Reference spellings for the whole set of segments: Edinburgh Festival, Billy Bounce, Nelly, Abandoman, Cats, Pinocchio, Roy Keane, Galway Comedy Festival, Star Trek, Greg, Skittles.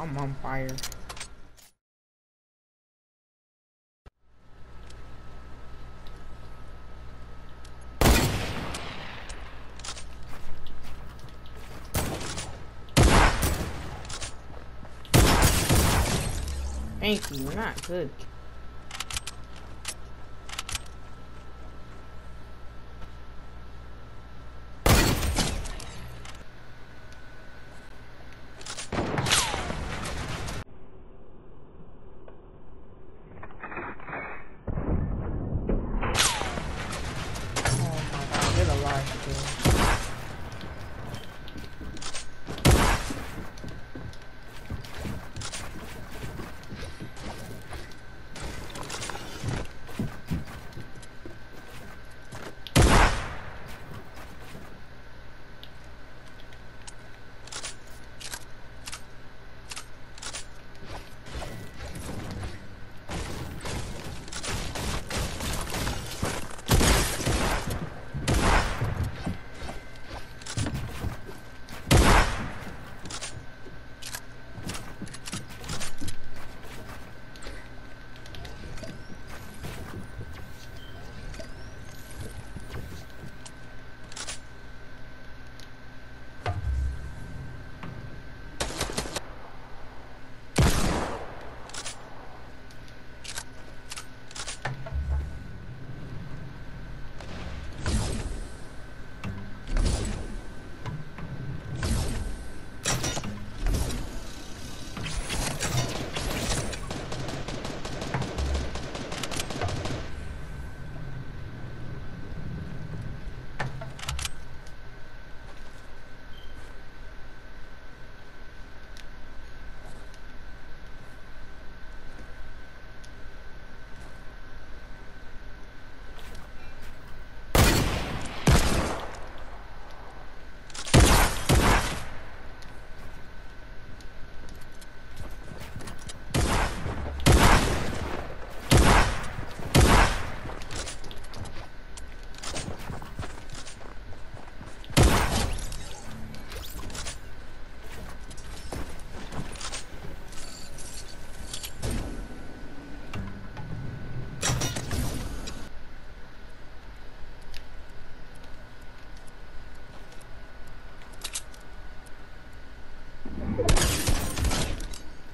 I'm on fire. Thank you, you're not good.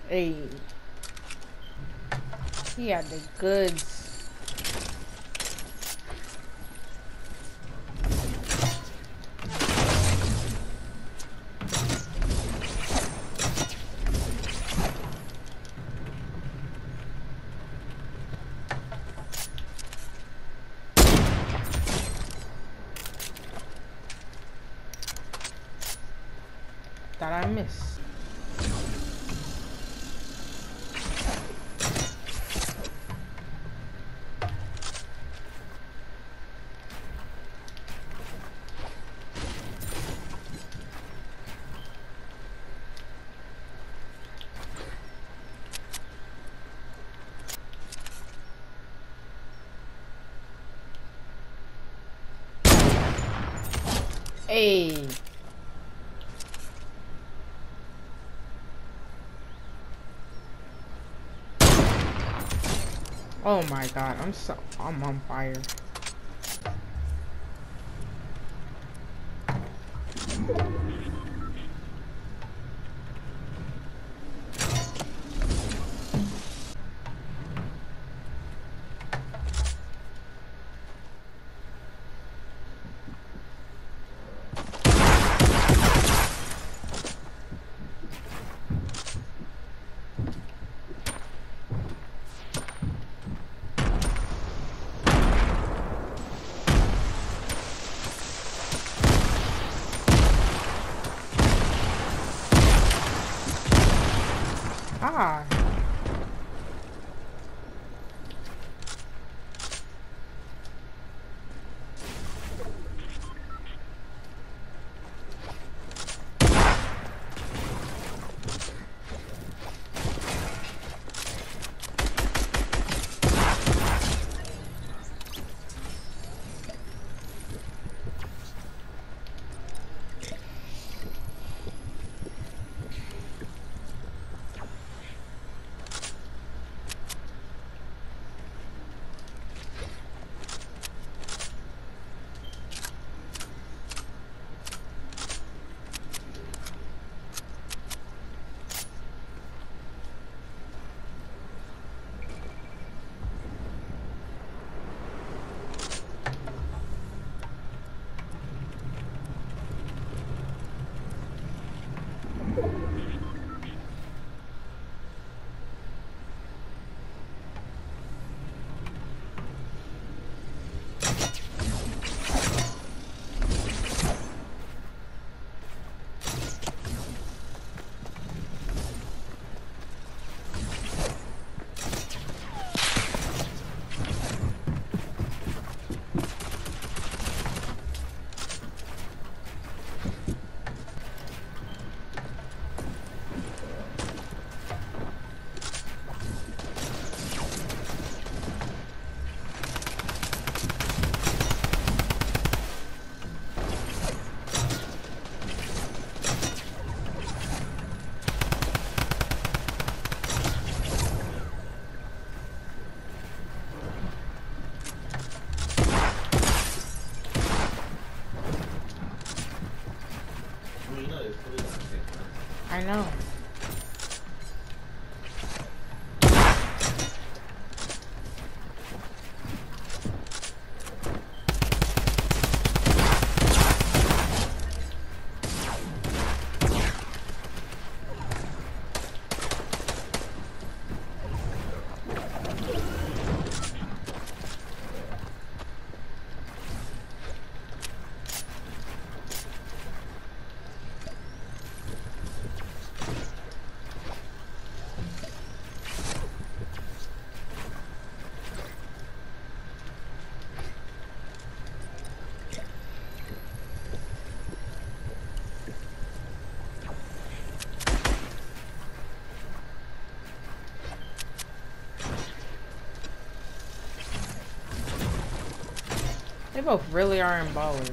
Hey, he had the goods. Thought I missed. Hey. Oh my god, I'm on fire. Ah. I know. They both really are in ballers.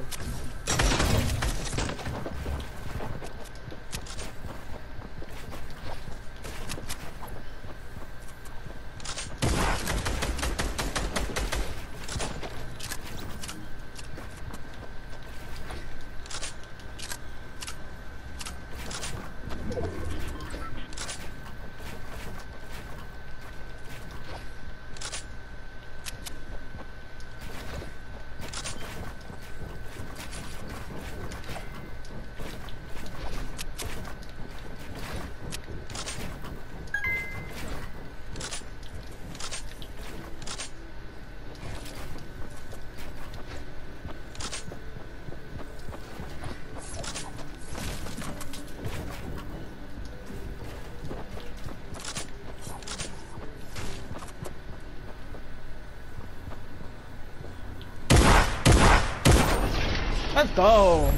Let's go.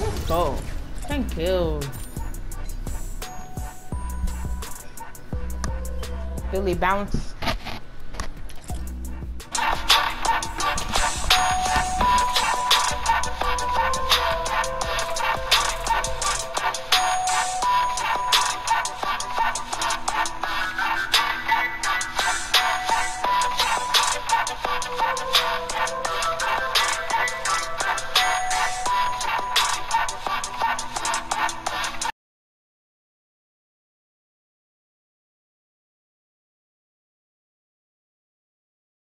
Let's go. Thank you. Billy Bounce.